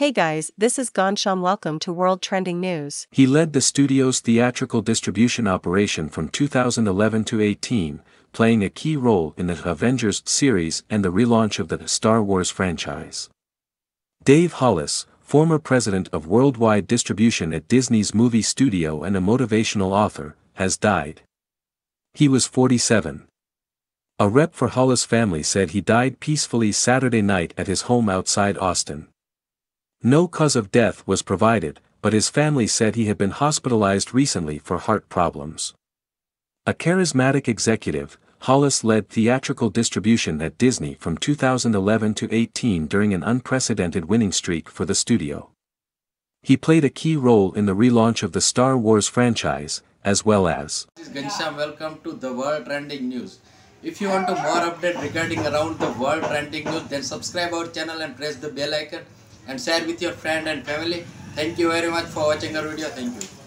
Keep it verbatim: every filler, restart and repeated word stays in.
Hey guys, this is Gonsham, welcome to World Trending News. He led the studio's theatrical distribution operation from two thousand eleven to eighteen, playing a key role in the Avengers series and the relaunch of the Star Wars franchise. Dave Hollis, former president of worldwide distribution at Disney's movie studio and a motivational author, has died. He was forty-seven. A rep for Hollis' family said he died peacefully Saturday night at his home outside Austin. No cause of death was provided, but his family said he had been hospitalized recently for heart problems. A charismatic executive, Hollis led theatrical distribution at Disney from two thousand eleven to eighteen during an unprecedented winning streak for the studio. He played a key role in the relaunch of the Star Wars franchise, as well as... This is Gonsham, welcome to the World Trending News. If you want to more update regarding around the World Trending News, then subscribe our channel and press the bell icon and share with your friend and family. Thank you very much for watching our video. Thank you.